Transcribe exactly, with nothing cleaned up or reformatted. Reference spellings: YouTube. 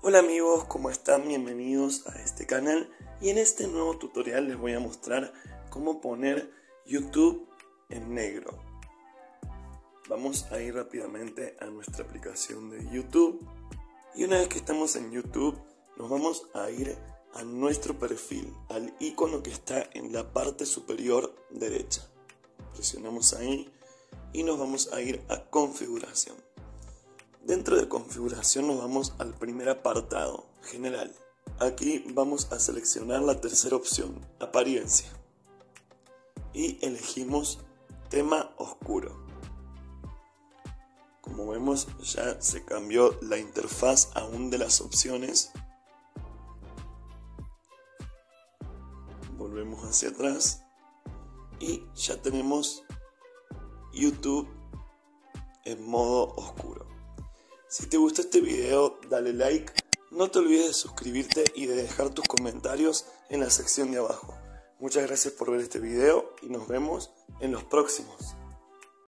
Hola amigos, ¿cómo están? Bienvenidos a este canal y en este nuevo tutorial les voy a mostrar cómo poner YouTube en negro. Vamos a ir rápidamente a nuestra aplicación de YouTube y una vez que estamos en YouTube nos vamos a ir a nuestro perfil, al icono que está en la parte superior derecha. Presionamos ahí y nos vamos a ir a configuración. Dentro de configuración nos vamos al primer apartado, general. Aquí vamos a seleccionar la tercera opción, apariencia. Y elegimos tema oscuro. Como vemos ya se cambió la interfaz aún de las opciones. Volvemos hacia atrás. Y ya tenemos YouTube en modo oscuro. Si te gustó este video, dale like, no te olvides de suscribirte y de dejar tus comentarios en la sección de abajo. Muchas gracias por ver este video y nos vemos en los próximos.